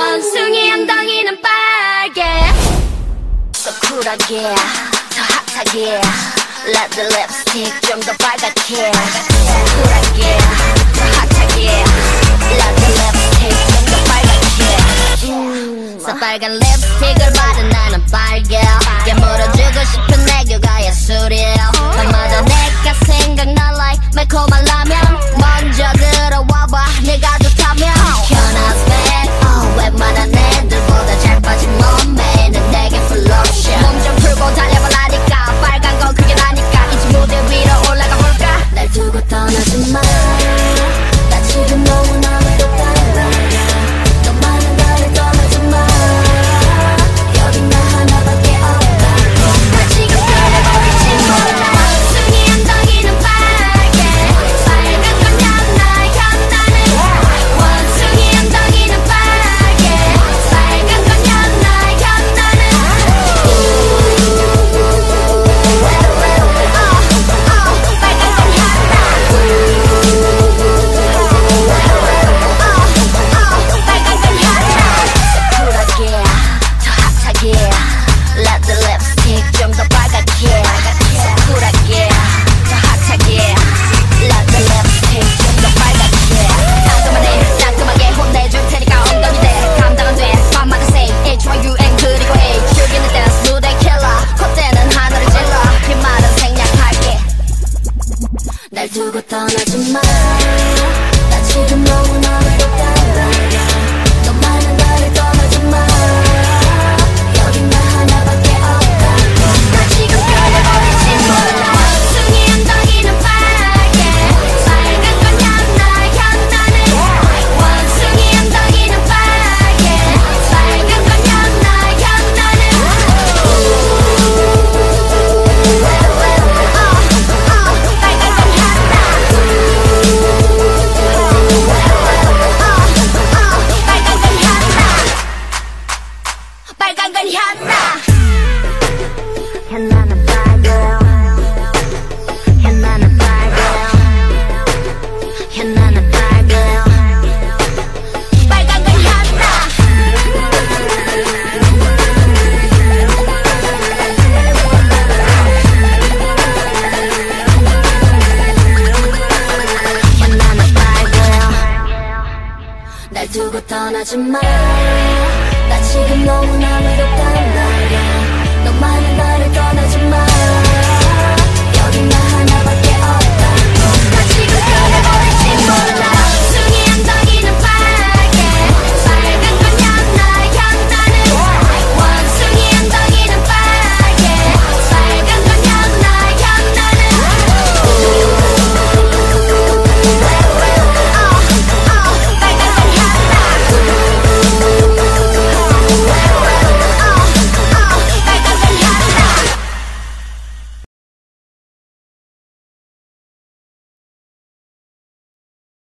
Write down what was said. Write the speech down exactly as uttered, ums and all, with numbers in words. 원숭이 엉덩이는 빨개. 더 쿨하게 더 핫하게 Let the lipstick 좀 더 빨갛게. 더 쿨하게 더 핫하게 Let the lipstick 좀 더 빨갛게. 더 빨간 립스틱을 바른 나는 빨개. 깨물어주고 싶은 애교가 예술이야. 밤마다 내가 생각나 like 매콤한 라면. 먼저 들어와봐 내가 좋다면. 날 두고 떠나지 마. 나 지금 너무나 외롭다. 너만은 나를 떠나지 마. 여긴 나 하나밖에 없다. 나 지금 변해버리지 몰라. 원숭이 엉덩이는 빨개. 빨간 건 향나 향나네. 원숭이 엉덩이는 빨개. 빨간 건 향나 향나네. 빨간 건 현나. 현나는 빨개. 현나는 빨개. 현나는 빨개. 빨간 건 현나. 현나는 빨개. 날 두고 떠나지 마. 나 지금 너무나 외롭단 말이야. 너만은 나를 떠나지 마.